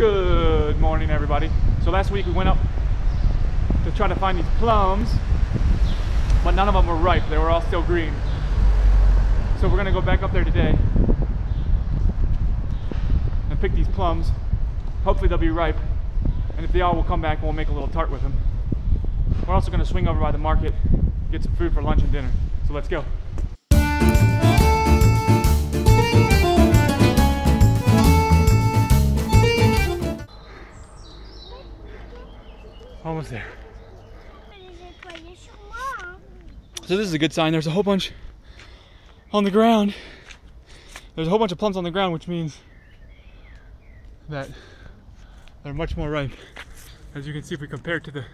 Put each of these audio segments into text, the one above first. Good morning, everybody. So last week we went up to try to find these plums, but none of them were ripe. They were all still green. So we're gonna go back up there today and pick these plums. Hopefully they'll be ripe, and if they are, we'll come back and we'll make a little tart with them. We're also gonna swing over by the market, get some food for lunch and dinner. So let's go. Almost there. So this is a good sign. There's a whole bunch on the ground. There's a whole bunch of plums on the ground, which means that they're much more ripe. As you can see if we compare it to the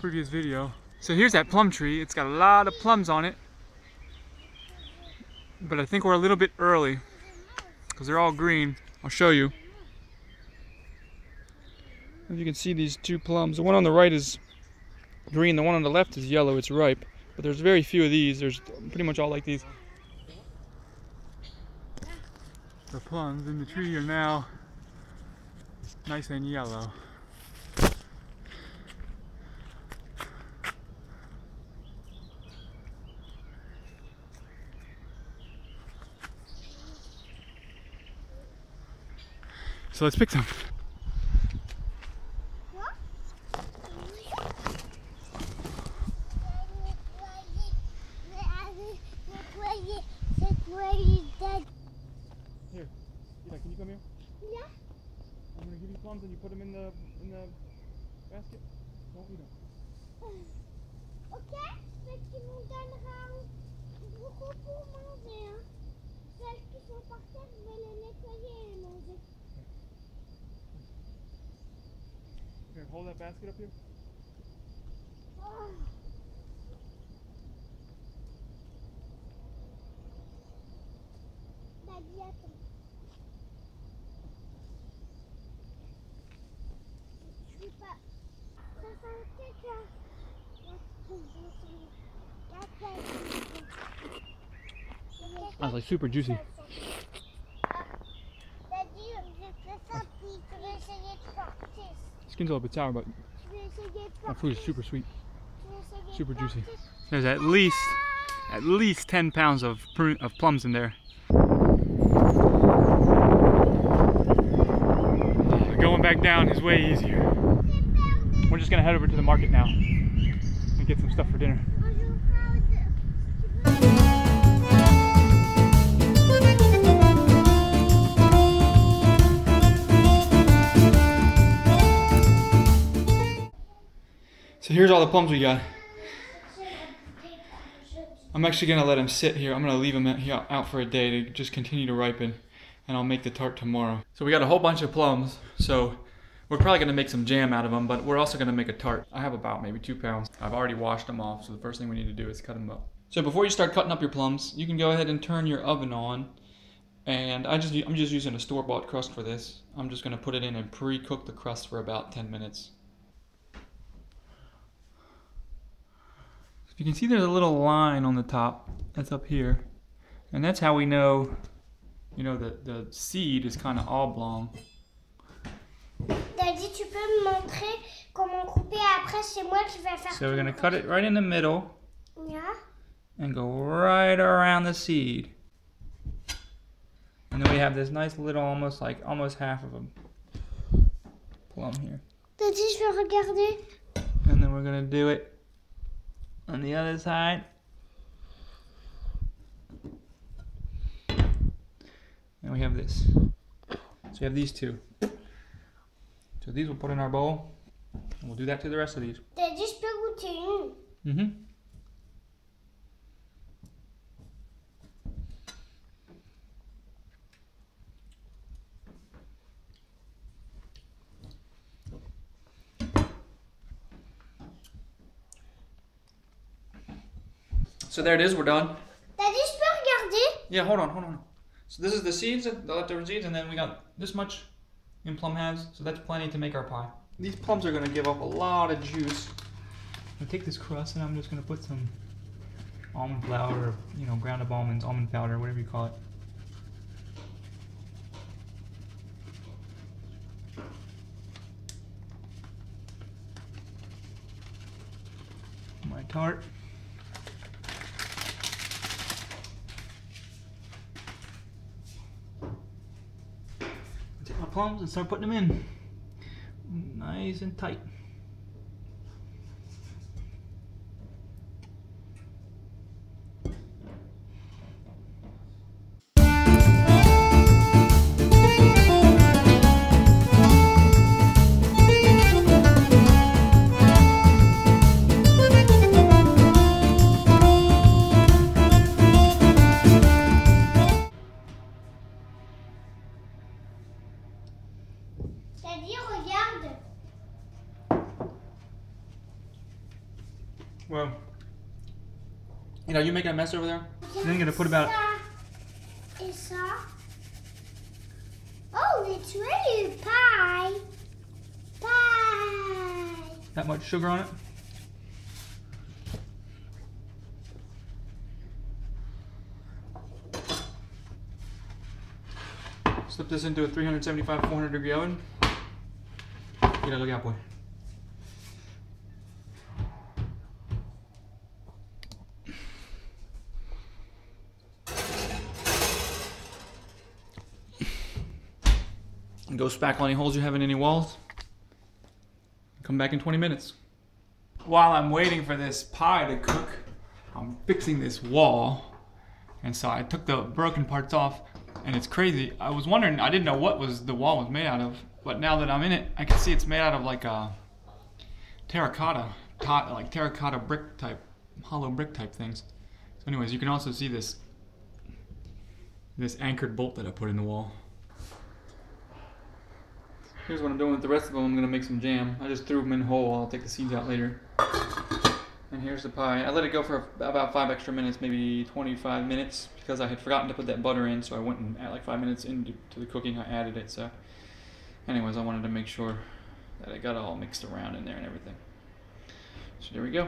previous video. So here's that plum tree. It's got a lot of plums on it. But I think we're a little bit early because they're all green. I'll show you. As you can see, these two plums, the one on the right is green, the one on the left is yellow, it's ripe. But there's very few of these. There's pretty much all like these. The plums in the tree are now nice and yellow. So let's pick some. And you put them in the basket. Don't eat them. Okay. Here, hold that basket up here. That's like super juicy. Skin's a little bit sour, but the fruit is super sweet, super juicy. There's at least 10 pounds of plums in there. Going back down is way easier. We're just gonna head over to the market now and get some stuff for dinner. So here's all the plums we got. I'm actually gonna let them sit here. I'm gonna leave them out for a day to just continue to ripen, and I'll make the tart tomorrow. So we got a whole bunch of plums, so we're probably gonna make some jam out of them, but we're also gonna make a tart. I have about maybe 2 pounds. I've already washed them off, so the first thing we need to do is cut them up. So before you start cutting up your plums, you can go ahead and turn your oven on. And I'm just using a store-bought crust for this. I'm just gonna put it in and pre-cook the crust for about 10 minutes. If you can see there's a little line on the top, that's up here. And that's how we know, you know, that the seed is kind of oblong. So we're going to cut it right in the middle, yeah, and go right around the seed. And then we have this nice little, almost half of a plum here. And then we're going to do it on the other side. And we have this. So we have these two. So these we'll put in our bowl, and we'll do that to the rest of these. They're just big. Mm-hmm. So there it is, we're done. Yeah, hold on. So this is the seeds, the leftover seeds, and then we got this much in plum halves, so that's plenty to make our pie. These plums are gonna give up a lot of juice. I'm gonna take this crust and I'm just gonna put some almond flour, or, you know, ground up almonds, almond powder, whatever you call it. Pop-Tart. Take my plums and start putting them in. Nice and tight. Well, you know, you make a mess over there. Then you're gonna put about. Oh, it's really pie. Pie. That much sugar on it? Slip this into a 375, 400 degree oven. Get a look out, boy. And go spackle any holes you have in any walls. Come back in 20 minutes. While I'm waiting for this pie to cook, I'm fixing this wall. And so I took the broken parts off, and it's crazy. I was wondering, I didn't know what was the wall was made out of, but now that I'm in it, I can see it's made out of like a terracotta, like terracotta brick type, hollow brick type things. So anyways, you can also see this anchored bolt that I put in the wall. Here's what I'm doing with the rest of them. I'm going to make some jam. I just threw them in whole. I'll take the seeds out later. And here's the pie. I let it go for about 5 extra minutes, maybe 25 minutes, because I had forgotten to put that butter in, so I went and at like 5 minutes into the cooking I added it. So anyways, I wanted to make sure that it got all mixed around in there and everything. So there we go.